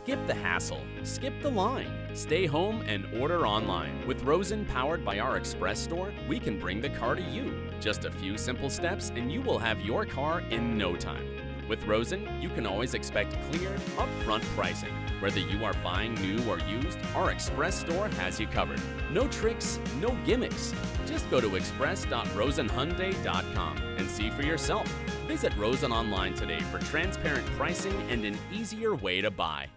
Skip the hassle, skip the line, stay home and order online. With Rosen powered by our Express store, we can bring the car to you. Just a few simple steps and you will have your car in no time. With Rosen, you can always expect clear, upfront pricing. Whether you are buying new or used, our Express store has you covered. No tricks, no gimmicks. Just go to express.rosenhyundai.com and see for yourself. Visit Rosen online today for transparent pricing and an easier way to buy.